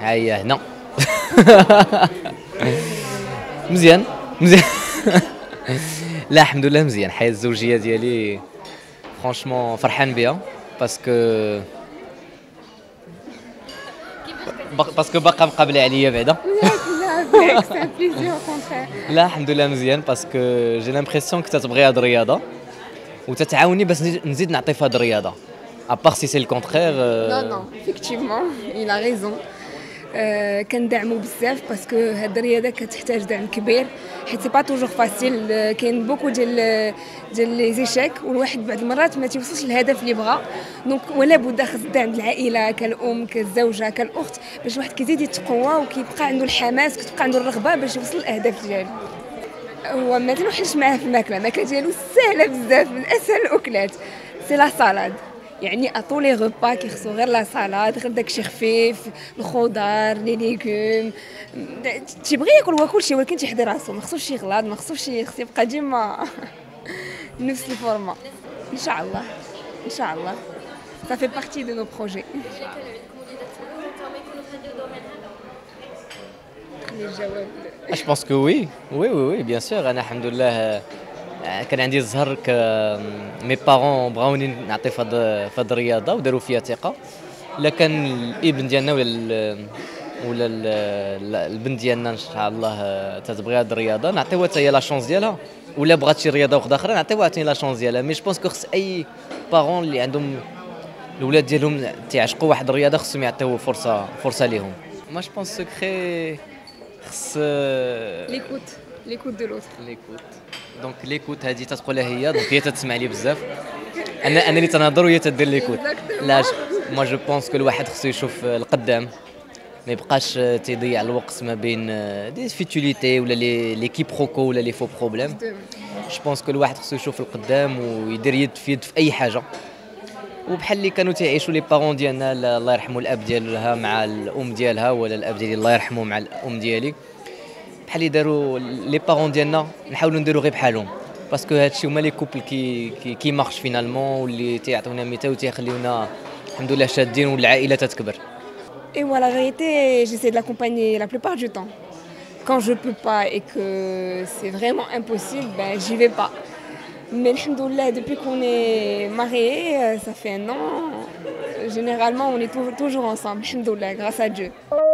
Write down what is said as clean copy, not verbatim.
هيا هنا مزيان مزيان لا الحمد لله مزيان. الحياة الزوجية ديالي فرانشمون فرحان بها باسكو باقا مقابلة عليا بعدا. لا الحمد لله مزيان باسكو جي لامبرسيون كنت تبغي هاد الرياضة وتتعاوني باش نزيد نعطي في هاد الرياضة. À part si c'est le contraire. Non, non, effectivement, il a raison. كندعمو بزاف باسكو هاد الرياضه كتحتاج دعم كبير حيت با توجور فاسيل. كاين بوكو ديال لي زيشيك والواحد بعض المرات ما تيوصلش للهدف اللي بغا دونك ولا بد خص الدعم ديال العائله كالام كالزوجه كالاخت باش الواحد كيزيد يتقوى وكيبقى عنده الحماس كتبقى عنده الرغبه باش يوصل للاهداف ديالو. هو ما تنوحلش معاه في الماكله، الماكله ديالو سهله بزاف من اسهل الاكلات سي لا سالاد. يعني اطول لي غوبا كيخصو غير لا سالاد غير داكشي خفيف الخضار لي ليغوم تيبغي ياكل هو كلشي ولكن تيحضر راسو ما خصوش يغلط ما خصوش خصو يبقى ديما نفس الفورما ان شاء الله ان شاء الله. سا في بارتي دو نو بروجي الجواب اش باسكو وي وي وي بيان سور. انا الحمد لله كان عندي الزهر ك مي بارون بغاوني نعطي في هاد الرياضه وداروا فيها ثقه. الا كان الابن ديالنا ولا البنت ديالنا ان شاء الله تتبغي هاد الرياضه نعطيوها حتى هي لا شونس ديالها، ولا بغات شي رياضه واخده اخرى نعطيوها حتى لا شونس ديالها. مي جو بونس كو خص اي بارون اللي عندهم الاولاد ديالهم تيعشقوا واحد الرياضه خصهم يعطيوه فرصه ليهم. ما جو بونس سكري خص ليكوت ليكوت دو لوتر ليكوت دونك ليكوت هادي تتقولها هي دونك هي تتسمع لي بزاف انا اللي تنهضر وهي تدير ليكوت. لا مو جو بونس كو الواحد خصو يشوف القدام ما يبقاش تيضيع الوقت ما بين دي فيتوليتي ولا لي كيبروكو ولا لي فو بروبليم. جو بونس كو الواحد خصو يشوف القدام ويدير يد في يد في اي حاجه، وبحال اللي كانوا تيعيشوا لي بارون ديالنا الله يرحمه الاب ديالها مع الام ديالها ولا الاب ديالي الله يرحمه مع الام ديالي بحال اللي داروا لي بارون ديالنا نحاولوا نديروا غير بحالهم باسكو هادشي هما لي كوبل كي مارش فينالمون واللي تيعطيونا ميتا وتيخليونا الحمد لله شادين والعائله تتكبر. ايوا لا فيريتي جيسي دو لاكومباني لا بلوبار دو طون كون جو بو با اي كو سي فريمون امبوسيبل بان جي في با. مي الحمد لله دوبوي كون اي ماريي سا في ان ان généralement on est toujours ensemble الحمد لله غراس ا ديو.